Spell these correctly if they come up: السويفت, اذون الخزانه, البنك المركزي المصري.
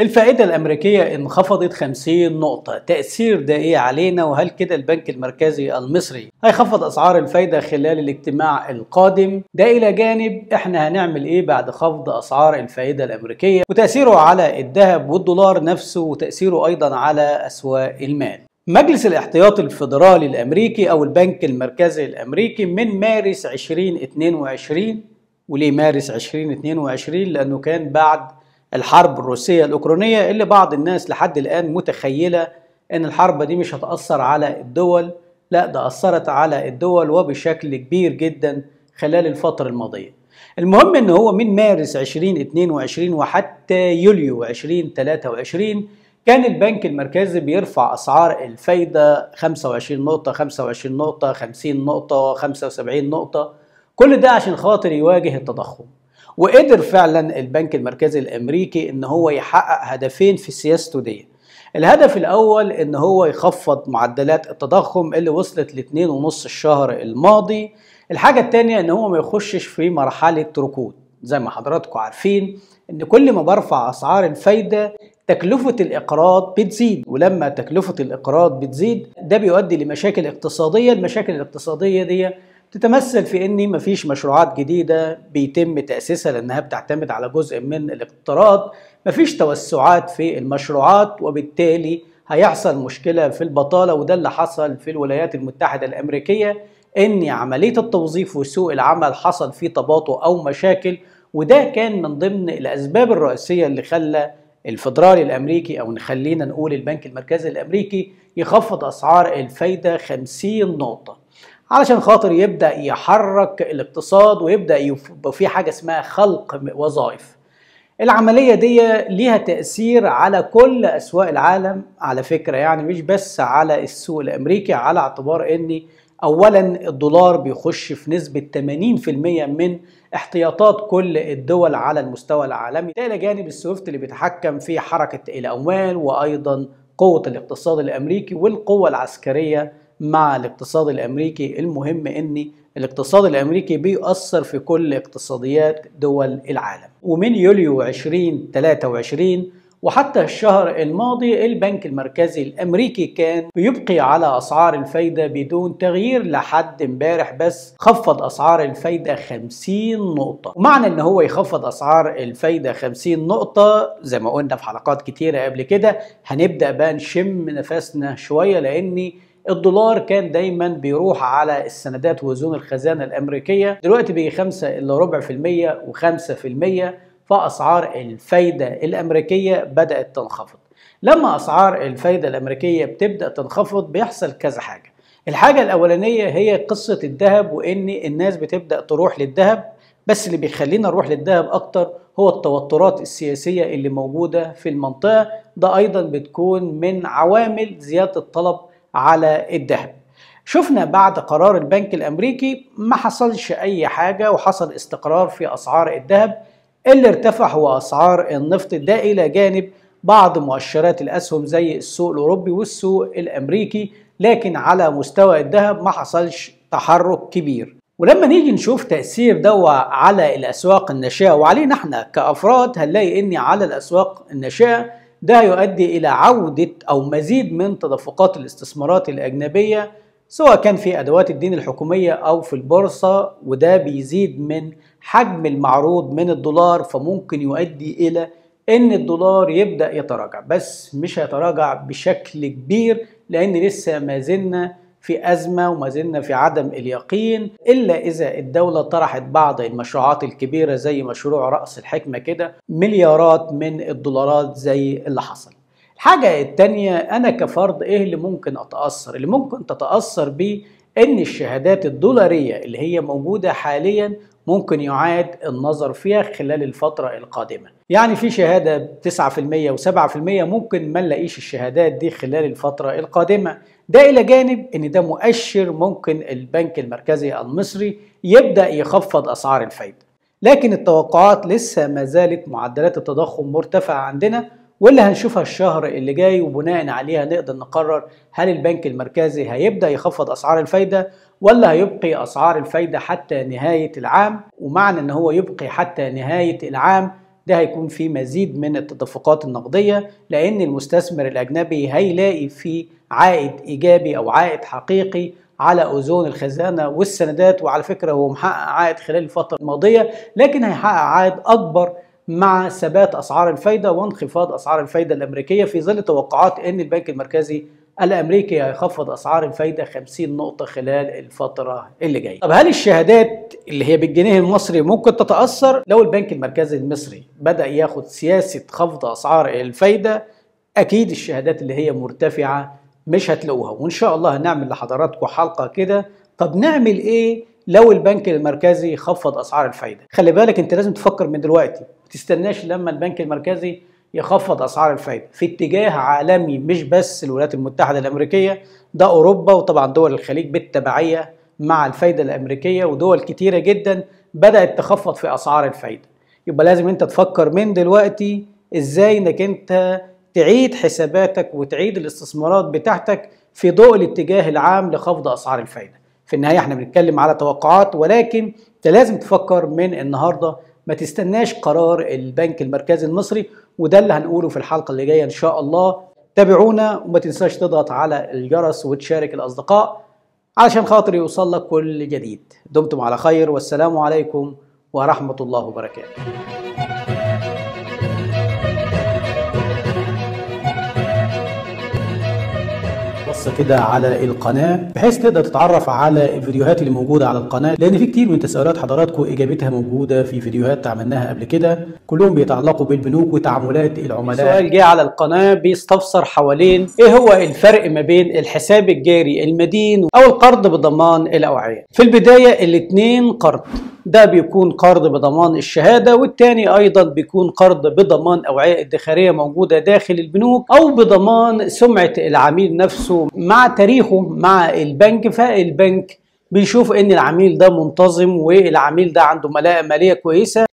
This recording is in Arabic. الفائدة الأمريكية انخفضت 50 نقطة، تأثير ده إيه علينا؟ وهل كده البنك المركزي المصري هيخفض أسعار الفايدة خلال الاجتماع القادم؟ ده إلى جانب إحنا هنعمل إيه بعد خفض أسعار الفايدة الأمريكية وتأثيره على الذهب والدولار نفسه وتأثيره أيضا على أسواق المال. مجلس الاحتياطي الفيدرالي الأمريكي أو البنك المركزي الأمريكي من مارس 2022، وليه مارس 2022؟ لأنه كان بعد الحرب الروسية الأوكرانية اللي بعض الناس لحد الآن متخيلة أن الحرب دي مش هتأثر على الدول، لا ده أثرت على الدول وبشكل كبير جدا خلال الفترة الماضية. المهم أنه هو من مارس 2022 وحتى يوليو 2023 كان البنك المركزي بيرفع أسعار الفايدة 25 نقطة 25 نقطة 50 نقطة 75 نقطة، كل ده عشان خاطر يواجه التضخم. وقدر فعلا البنك المركزي الامريكي ان هو يحقق هدفين في سياسته دي. الهدف الاول ان هو يخفض معدلات التضخم اللي وصلت ل2.5 الشهر الماضي. الحاجه الثانيه ان هو ما يخشش في مرحله ركود. زي ما حضراتكم عارفين ان كل ما برفع اسعار الفايده تكلفه الاقراض بتزيد، ولما تكلفه الاقراض بتزيد ده بيؤدي لمشاكل اقتصاديه. المشاكل الاقتصاديه دي تتمثل في ان مفيش مشروعات جديده بيتم تاسيسها لانها بتعتمد على جزء من الاقتراض، مفيش توسعات في المشروعات، وبالتالي هيحصل مشكله في البطاله. وده اللي حصل في الولايات المتحده الامريكيه، ان عمليه التوظيف وسوق العمل حصل فيه تباطؤ او مشاكل، وده كان من ضمن الاسباب الرئيسيه اللي خلى الفدرالي الامريكي او خلينا نقول البنك المركزي الامريكي يخفض اسعار الفايده 50 نقطه علشان خاطر يبدأ يحرك الاقتصاد ويبدأ يبقى في حاجة اسمها خلق وظائف. العملية دي ليها تأثير على كل أسواق العالم على فكرة، يعني مش بس على السوق الأمريكي، على اعتبار ان أولا الدولار بيخش في نسبة 80% من احتياطات كل الدول على المستوى العالمي، ده إلى جانب السويفت اللي بيتحكم في حركة الأموال وأيضا قوة الاقتصاد الأمريكي والقوة العسكرية مع الاقتصاد الامريكي. المهم ان الاقتصاد الامريكي بيأثر في كل اقتصاديات دول العالم. ومن يوليو 2023 وحتى الشهر الماضي البنك المركزي الامريكي كان بيبقي على اسعار الفايده بدون تغيير لحد امبارح، بس خفض اسعار الفايده 50 نقطه. ومعنى ان هو يخفض اسعار الفايده 50 نقطه زي ما قلنا في حلقات كتيره قبل كده، هنبدا بقى نشم نفسنا شويه، لان الدولار كان دايما بيروح على السندات واذون الخزانه الامريكيه، دلوقتي بقي 5.25% و5%، فاسعار الفايده الامريكيه بدات تنخفض. لما اسعار الفايده الامريكيه بتبدا تنخفض بيحصل كذا حاجه. الحاجه الاولانيه هي قصه الذهب، وان الناس بتبدا تروح للذهب، بس اللي بيخلينا نروح للذهب اكتر هو التوترات السياسيه اللي موجوده في المنطقه، ده ايضا بتكون من عوامل زياده الطلب على الذهب. شفنا بعد قرار البنك الامريكي ما حصلش اي حاجه وحصل استقرار في اسعار الذهب. اللي ارتفع هو اسعار النفط، ده الى جانب بعض مؤشرات الاسهم زي السوق الاوروبي والسوق الامريكي، لكن على مستوى الذهب ما حصلش تحرك كبير. ولما نيجي نشوف تاثير ده على الاسواق الناشئه وعلينا احنا كافراد، هنلاقي ان على الاسواق الناشئه ده يؤدي إلى عودة أو مزيد من تدفقات الاستثمارات الأجنبية سواء كان في أدوات الدين الحكومية أو في البورصة، وده بيزيد من حجم المعروض من الدولار، فممكن يؤدي إلى إن الدولار يبدأ يتراجع، بس مش هيتراجع بشكل كبير لأن لسه ما زلنا في أزمة وما زلنا في عدم اليقين، إلا إذا الدولة طرحت بعض المشروعات الكبيرة زي مشروع رأس الحكمة كده مليارات من الدولارات زي اللي حصل. الحاجة التانية أنا كفرد إيه اللي ممكن أتأثر؟ اللي ممكن تتأثر بيه إن الشهادات الدولارية اللي هي موجودة حاليا ممكن يعاد النظر فيها خلال الفترة القادمة. يعني في شهادة ب9% و7% ممكن ما نلاقيش الشهادات دي خلال الفترة القادمة، ده إلى جانب إن ده مؤشر ممكن البنك المركزي المصري يبدأ يخفض أسعار الفايدة. لكن التوقعات لسه ما زالت معدلات التضخم مرتفعة عندنا، واللي هنشوفها الشهر اللي جاي، وبناء عليها نقدر نقرر هل البنك المركزي هيبدأ يخفض أسعار الفايدة ولا هيبقي أسعار الفايدة حتى نهاية العام. ومعنى إن هو يبقي حتى نهاية العام ده هيكون في مزيد من التدفقات النقدية، لأن المستثمر الأجنبي هيلاقي في عائد إيجابي أو عائد حقيقي على أذون الخزانة والسندات. وعلى فكرة هو محقق عائد خلال الفترة الماضية، لكن هيحقق عائد أكبر مع ثبات أسعار الفايدة وانخفاض أسعار الفايدة الأمريكية، في ظل توقعات أن البنك المركزي الأمريكي هيخفض أسعار الفايدة 50 نقطة خلال الفترة اللي جاية. طب هل الشهادات اللي هي بالجنيه المصري ممكن تتأثر؟ لو البنك المركزي المصري بدأ ياخد سياسة خفض أسعار الفايدة، أكيد الشهادات اللي هي مرتفعة مش هتلاقوها، وإن شاء الله هنعمل لحضراتكم حلقة كده. طب نعمل إيه لو البنك المركزي خفض أسعار الفايدة؟ خلي بالك أنت لازم تفكر من دلوقتي، ما تستناش لما البنك المركزي يخفض أسعار الفايدة في اتجاه عالمي، مش بس الولايات المتحدة الأمريكية، ده أوروبا وطبعا دول الخليج بالتبعية مع الفايدة الأمريكية، ودول كتيرة جدا بدأت تخفض في أسعار الفايدة. يبقى لازم أنت تفكر من دلوقتي إزاي إنك أنت تعيد حساباتك وتعيد الاستثمارات بتاعتك في ضوء الاتجاه العام لخفض أسعار الفايدة. في النهاية احنا بنتكلم على توقعات، ولكن أنت لازم تفكر من النهاردة، ما تستناش قرار البنك المركزي المصري، وده اللي هنقوله في الحلقة اللي جاية إن شاء الله. تابعونا وما تنساش تضغط على الجرس وتشارك الأصدقاء علشان خاطر يوصل لك كل جديد. دمتم على خير، والسلام عليكم ورحمة الله وبركاته. كده على القناة بحيث تقدر تتعرف على الفيديوهات اللي موجودة على القناة، لان في كتير من تساؤلات حضراتكم اجابتها موجودة في فيديوهات عملناها قبل كده، كلهم بيتعلقوا بالبنوك وتعاملات العملاء. سؤال جه على القناة بيستفسر حوالين ايه هو الفرق ما بين الحساب الجاري المدين او القرض بضمان الاوعية. في البداية الاتنين قرض، ده بيكون قرض بضمان الشهادة، والتاني أيضا بيكون قرض بضمان أوعية ادخارية موجودة داخل البنوك، أو بضمان سمعة العميل نفسه مع تاريخه مع البنك. فالبنك بيشوف إن العميل ده منتظم والعميل ده عنده ملاءة مالية كويسة.